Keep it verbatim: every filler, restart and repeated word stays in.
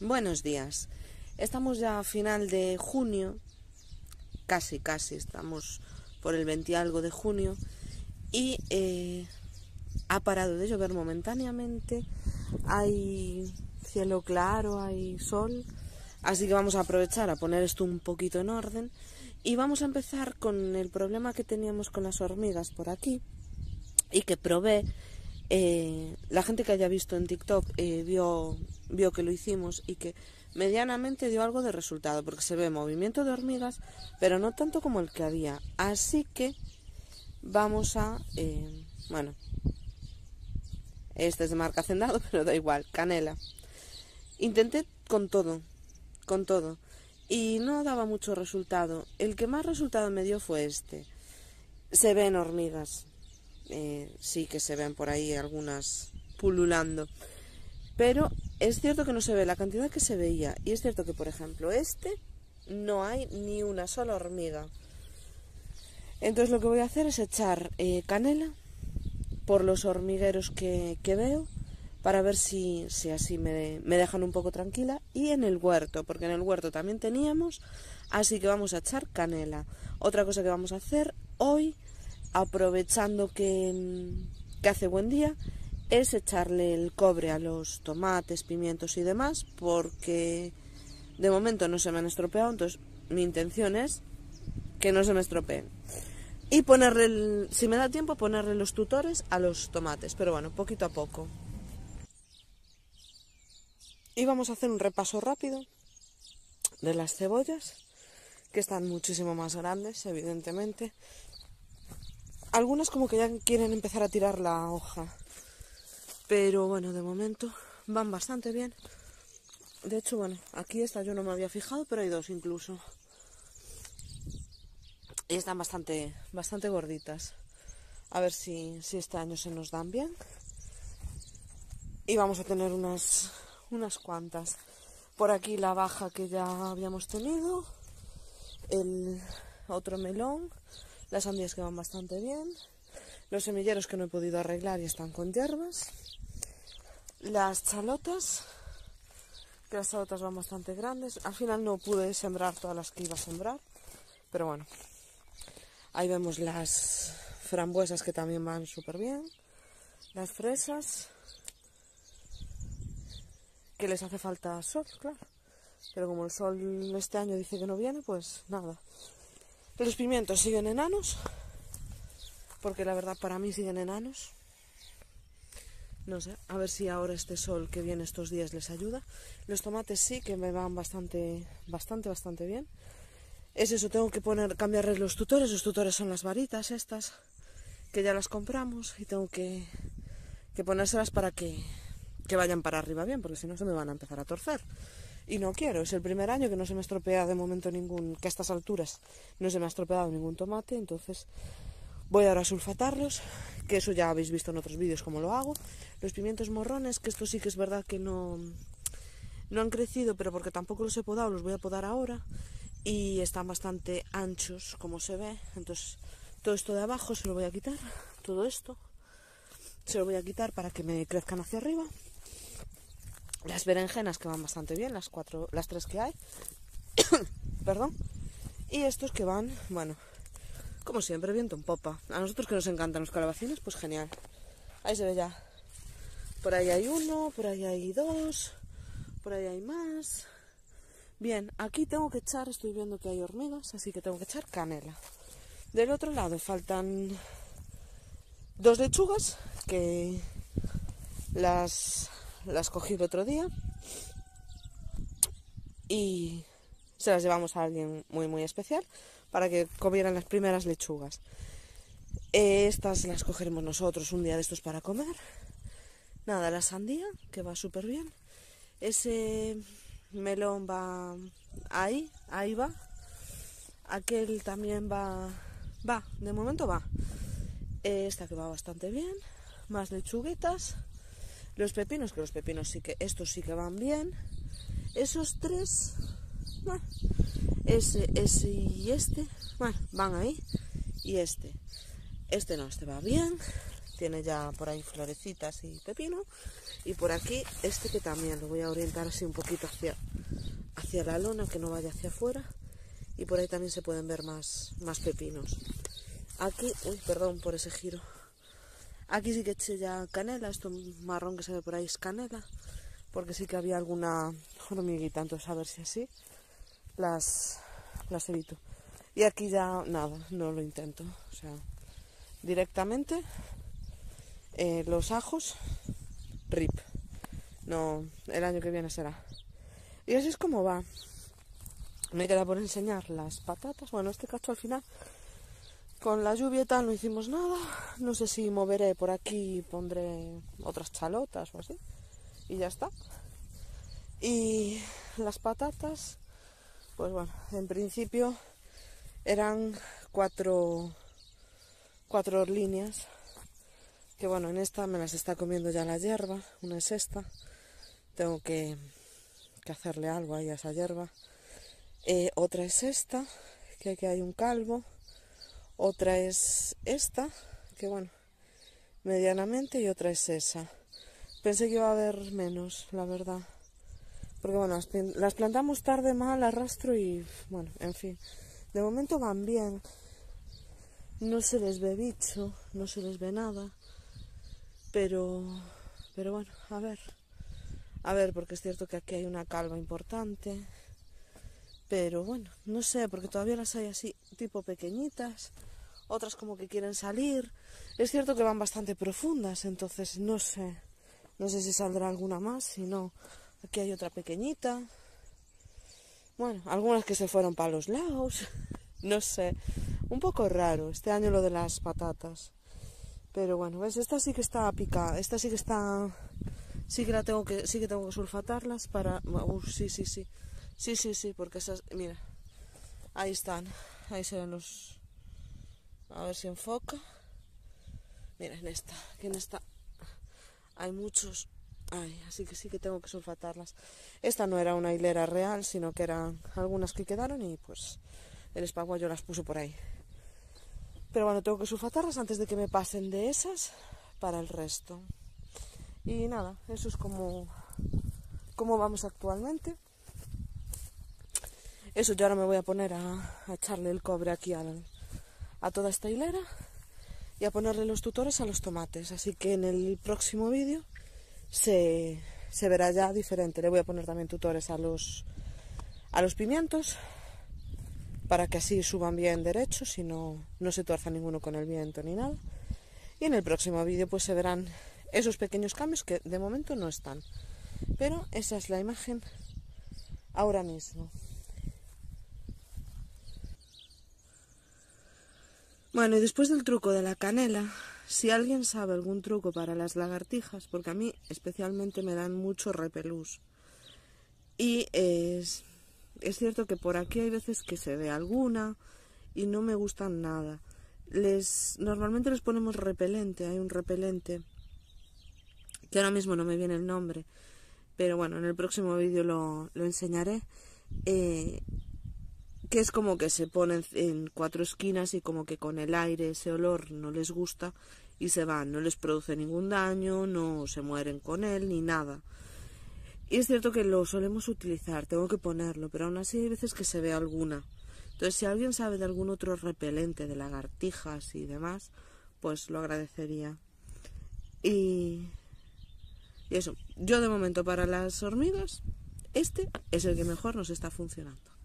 Buenos días, estamos ya a final de junio, casi casi, estamos por el veinte algo de junio y eh, ha parado de llover momentáneamente, hay cielo claro, hay sol, así que vamos a aprovechar a poner esto un poquito en orden y vamos a empezar con el problema que teníamos con las hormigas por aquí y que probé. Eh, la gente que haya visto en TikTok eh, vio, vio que lo hicimos y que medianamente dio algo de resultado, porque se ve movimiento de hormigas, pero no tanto como el que había. Así que vamos a, eh, bueno, este es de marca Hacendado, pero da igual, Canela. Intenté con todo, con todo, y no daba mucho resultado. El que más resultado me dio fue este. Se ven hormigas. Eh, sí que se ven por ahí algunas pululando, pero es cierto que no se ve la cantidad que se veía, y es cierto que, por ejemplo, este no hay ni una sola hormiga. Entonces lo que voy a hacer es echar eh, canela por los hormigueros que, que veo, para ver si, si así me, me dejan un poco tranquila, y en el huerto, porque en el huerto también teníamos, así que vamos a echar canela. Otra cosa que vamos a hacer hoy, aprovechando que, que hace buen día, es echarle el cobre a los tomates, pimientos y demás, porque de momento no se me han estropeado, entonces mi intención es que no se me estropeen. Y ponerle, el, si me da tiempo, ponerle los tutores a los tomates, pero bueno, poquito a poco. Y vamos a hacer un repaso rápido de las cebollas, que están muchísimo más grandes, evidentemente. Algunas como que ya quieren empezar a tirar la hoja, pero bueno, de momento van bastante bien. De hecho, bueno, aquí esta yo no me había fijado, pero hay dos incluso. Y están bastante, bastante gorditas. A ver si, si este año se nos dan bien. Y vamos a tener unas, unas cuantas. Por aquí la baja que ya habíamos tenido, el otro melón, las sandías que van bastante bien, los semilleros que no he podido arreglar y están con hierbas, las chalotas, que las chalotas van bastante grandes. Al final no pude sembrar todas las que iba a sembrar, pero bueno, ahí vemos las frambuesas que también van súper bien, las fresas, que les hace falta sol, claro, pero como el sol este año dice que no viene, pues nada. Los pimientos siguen enanos, porque la verdad para mí siguen enanos. No sé, a ver si ahora este sol que viene estos días les ayuda. Los tomates sí que me van bastante, bastante, bastante bien. Es eso, tengo que poner, cambiarles los tutores. Los tutores son las varitas estas, que ya las compramos, y tengo que, que ponérselas para que, que vayan para arriba bien, porque si no se me van a empezar a torcer. Y no quiero, es el primer año que no se me estropea de momento ningún, que a estas alturas no se me ha estropeado ningún tomate, entonces voy ahora a sulfatarlos, que eso ya habéis visto en otros vídeos cómo lo hago. Los pimientos morrones, que esto sí que es verdad que no, no han crecido, pero porque tampoco los he podado, los voy a podar ahora, y están bastante anchos como se ve, entonces todo esto de abajo se lo voy a quitar, todo esto se lo voy a quitar para que me crezcan hacia arriba. Las berenjenas que van bastante bien, las cuatro, las tres que hay, perdón, y estos que van, bueno, como siempre, viento en popa. A nosotros que nos encantan los calabacines, pues genial. Ahí se ve ya, por ahí hay uno, por ahí hay dos, por ahí hay más. Bien, aquí tengo que echar, estoy viendo que hay hormigas, así que tengo que echar canela. Del otro lado faltan dos lechugas, que las... las cogí el otro día y se las llevamos a alguien muy muy especial para que comieran las primeras lechugas. Estas las cogeremos nosotros un día de estos para comer. Nada, la sandía, que va súper bien. Ese melón va ahí, ahí va. Aquel también va, va, de momento va. Esta que va bastante bien. Más lechuguitas. Los pepinos, que los pepinos sí que, estos sí que van bien. Esos tres, bueno, ese, ese y este, bueno, van ahí. Y este, este no, este va bien. Tiene ya por ahí florecitas y pepino. Y por aquí este que también lo voy a orientar así un poquito hacia, hacia la lona, que no vaya hacia afuera. Y por ahí también se pueden ver más, más pepinos. Aquí, uy, perdón por ese giro. Aquí sí que eché ya canela. Esto marrón que se ve por ahí es canela, porque sí que había alguna hormiguita, entonces a ver si así las, las evito. Y aquí ya nada, no lo intento. O sea, directamente eh, los ajos, rip. No, el año que viene será. Y así es como va. Me queda por enseñar las patatas. Bueno, este cacho al final, con la lluvia y tal, no hicimos nada. No sé si moveré por aquí, pondré otras chalotas o así. Y ya está. Y las patatas, pues bueno, en principio eran cuatro, cuatro líneas. Que bueno, en esta me las está comiendo ya la hierba. Una es esta. Tengo que, que hacerle algo ahí a esa hierba. Eh, otra es esta, que aquí hay un calvo. Otra es esta, que bueno, medianamente, y otra es esa. Pensé que iba a haber menos, la verdad. Porque bueno, las plantamos tarde, mal arrastro y bueno, en fin. De momento van bien. No se les ve bicho, no se les ve nada. Pero, pero bueno, a ver. A ver, porque es cierto que aquí hay una calva importante. Pero bueno, no sé, porque todavía las hay así, tipo pequeñitas, otras como que quieren salir. Es cierto que van bastante profundas, entonces no sé, no sé si saldrá alguna más, si no, aquí hay otra pequeñita. Bueno, algunas que se fueron para los lados, no sé, un poco raro este año lo de las patatas. Pero bueno, ves, esta sí que está picada, esta sí que está, sí que la tengo que, sí que tengo que sulfatarlas para, uh, sí, sí, sí. Sí, sí, sí, porque esas, mira, ahí están, ahí se ven los, a ver si enfoca, mira, en esta, que en esta hay muchos, ay, así que sí que tengo que sulfatarlas. Esta no era una hilera real, sino que eran algunas que quedaron y pues el espaguayo las puso por ahí. Pero bueno, tengo que sulfatarlas antes de que me pasen de esas para el resto. Y nada, eso es como, como vamos actualmente. Eso, yo ahora me voy a poner a, a echarle el cobre aquí al, a toda esta hilera y a ponerle los tutores a los tomates. Así que en el próximo vídeo se, se verá ya diferente. Le voy a poner también tutores a los, a los pimientos para que así suban bien derechos y no, no se tuerza ninguno con el viento ni nada. Y en el próximo vídeo pues se verán esos pequeños cambios que de momento no están. Pero esa es la imagen ahora mismo. Bueno, y después del truco de la canela, si alguien sabe algún truco para las lagartijas, porque a mí especialmente me dan mucho repelús. Y es, es cierto que por aquí hay veces que se ve alguna y no me gustan nada. Les, normalmente les ponemos repelente, hay un repelente, que ahora mismo no me viene el nombre, pero bueno, en el próximo vídeo lo, lo enseñaré. Eh, que es como que se ponen en cuatro esquinas y como que con el aire ese olor no les gusta y se van, no les produce ningún daño, no se mueren con él ni nada. Y es cierto que lo solemos utilizar, tengo que ponerlo, pero aún así hay veces que se ve alguna. Entonces si alguien sabe de algún otro repelente de lagartijas y demás, pues lo agradecería. Y, y eso, yo de momento para las hormigas, este es el que mejor nos está funcionando.